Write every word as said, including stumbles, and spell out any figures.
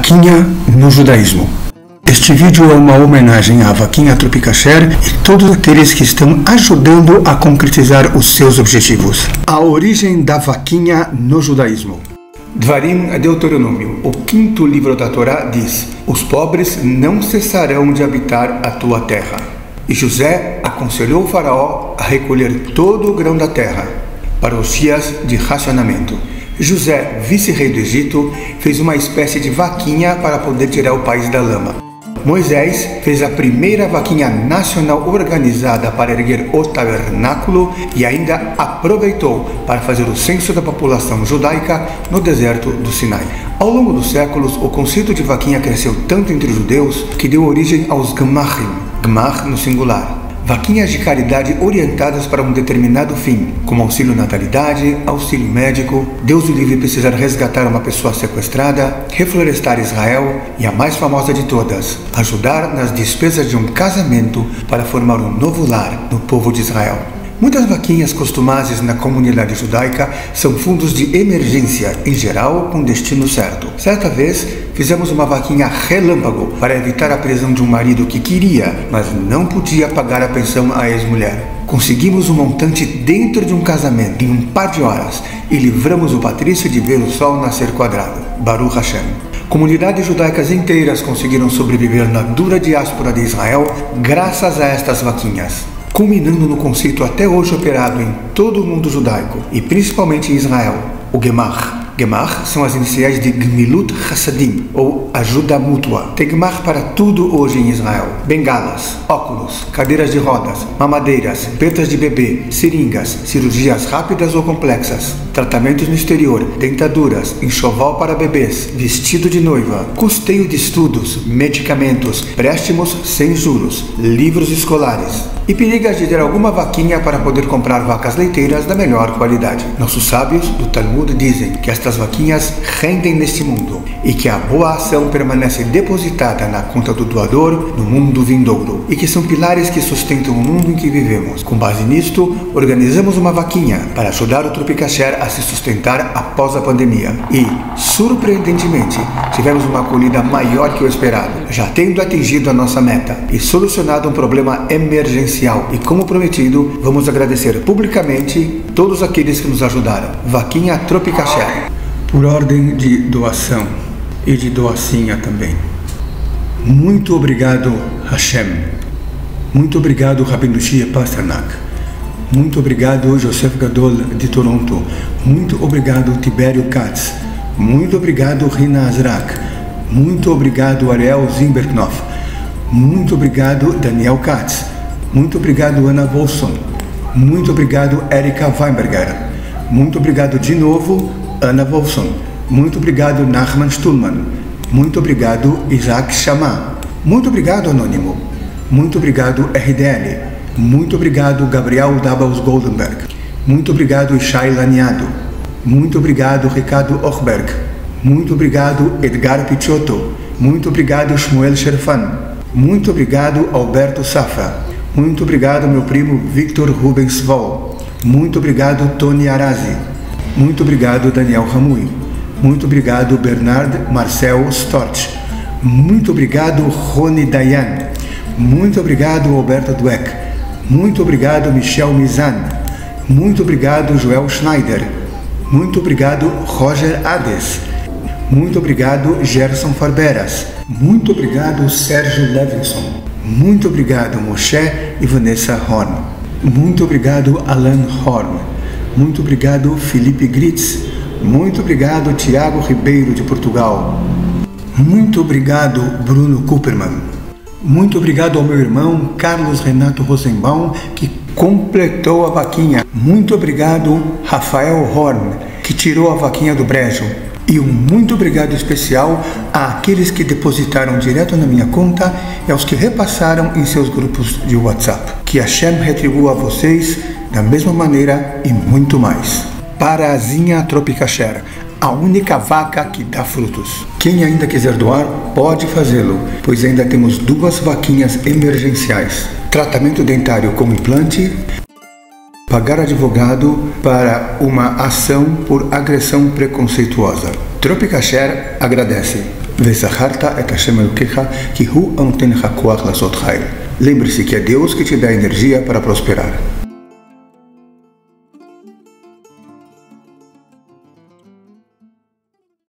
Vaquinha no Judaísmo. Este vídeo é uma homenagem à Vaquinha Tropicasher e todos aqueles que estão ajudando a concretizar os seus objetivos. A origem da Vaquinha no Judaísmo. Dvarim, Deuteronômio, o quinto livro da Torá, diz: os pobres não cessarão de habitar a tua terra. E José aconselhou o faraó a recolher todo o grão da terra para os dias de racionamento. José, vice-rei do Egito, fez uma espécie de vaquinha para poder tirar o país da lama. Moisés fez a primeira vaquinha nacional organizada para erguer o tabernáculo e ainda aproveitou para fazer o censo da população judaica no deserto do Sinai. Ao longo dos séculos, o conceito de vaquinha cresceu tanto entre os judeus que deu origem aos Gemachim, Gemach no singular. Vaquinhas de caridade orientadas para um determinado fim, como auxílio natalidade, auxílio médico, Deus o livre precisar resgatar uma pessoa sequestrada, reflorestar Israel e a mais famosa de todas, ajudar nas despesas de um casamento para formar um novo lar no povo de Israel. Muitas vaquinhas costumazes na comunidade judaica são fundos de emergência, em geral com destino certo. Certa vez, fizemos uma vaquinha relâmpago para evitar a prisão de um marido que queria, mas não podia pagar a pensão à ex-mulher. Conseguimos um montante dentro de um casamento, em um par de horas, e livramos o Patrício de ver o sol nascer quadrado. Baruch Hashem. Comunidades judaicas inteiras conseguiram sobreviver na dura diáspora de Israel graças a estas vaquinhas, culminando no conceito até hoje operado em todo o mundo judaico, e principalmente em Israel, o Gemach. Gemach são as iniciais de Gmilut Hasadim, ou ajuda mútua. Tem Gemach para tudo hoje em Israel. Bengalas, óculos, cadeiras de rodas, mamadeiras, petas de bebê, seringas, cirurgias rápidas ou complexas, tratamentos no exterior, dentaduras, enxoval para bebês, vestido de noiva, custeio de estudos, medicamentos, préstimos sem juros, livros escolares. E perigas de ter alguma vaquinha para poder comprar vacas leiteiras da melhor qualidade. Nossos sábios do Talmud dizem que estas vaquinhas rendem neste mundo e que a boa ação permanece depositada na conta do doador no mundo vindouro, e que são pilares que sustentam o mundo em que vivemos. Com base nisto, organizamos uma vaquinha para ajudar o Tropicasher a se sustentar após a pandemia e, surpreendentemente, tivemos uma acolhida maior que o esperado, já tendo atingido a nossa meta e solucionado um problema emergencial. E como prometido, vamos agradecer publicamente todos aqueles que nos ajudaram. Vaquinha Tropicasher. Por ordem de doação e de doacinha também. Muito obrigado, Hashem. Muito obrigado, Rabindushir Pasternak. Muito obrigado, Josef Gadol de Toronto. Muito obrigado, Tiberio Katz. Muito obrigado, Rina Azrak. Muito obrigado, Ariel Zimberknof. Muito obrigado, Daniel Katz. Muito obrigado, Ana Wolfson. Muito obrigado, Erika Weinberger. Muito obrigado de novo, Ana Wolfson. Muito obrigado, Nachman Stulman. Muito obrigado, Isaac Shammah. Muito obrigado, Anônimo. Muito obrigado, R D L. Muito obrigado, Gabriel Dabels Goldenberg. Muito obrigado, Shai Laniado. Muito obrigado, Ricardo Ochberg. Muito obrigado, Edgar Picciotto. Muito obrigado, Shmuel Sherfan. Muito obrigado, Alberto Safa. Muito obrigado, meu primo Victor Rubens Vol. Muito obrigado, Tony Arazi. Muito obrigado, Daniel Ramui. Muito obrigado, Bernard Marcel Stort. Muito obrigado, Rony Dayan. Muito obrigado, Alberto Dweck. Muito obrigado, Michel Mizan. Muito obrigado, Joel Schneider. Muito obrigado, Roger Hades. Muito obrigado, Gerson Farberas. Muito obrigado, Sérgio Levinson. Muito obrigado, Moshe e Vanessa Horn. Muito obrigado, Alan Horn. Muito obrigado, Felipe Gritz. Muito obrigado, Tiago Ribeiro de Portugal. Muito obrigado, Bruno Cooperman. Muito obrigado ao meu irmão Carlos Renato Rosenbaum, que completou a vaquinha. Muito obrigado, Rafael Horn, que tirou a vaquinha do brejo. E um muito obrigado especial àqueles que depositaram direto na minha conta e aos que repassaram em seus grupos de WhatsApp. Que Hashem retribua a vocês da mesma maneira e muito mais. Parazinha Tropicasher, a única vaca que dá frutos. Quem ainda quiser doar, pode fazê-lo, pois ainda temos duas vaquinhas emergenciais. Tratamento dentário como implante. Pagar advogado para uma ação por agressão preconceituosa. Tropicasher agradece. Vezachart et Hashem Elokecha ki hu anoten lecha koach lasot chayil. Lembre-se que é Deus que te dá energia para prosperar.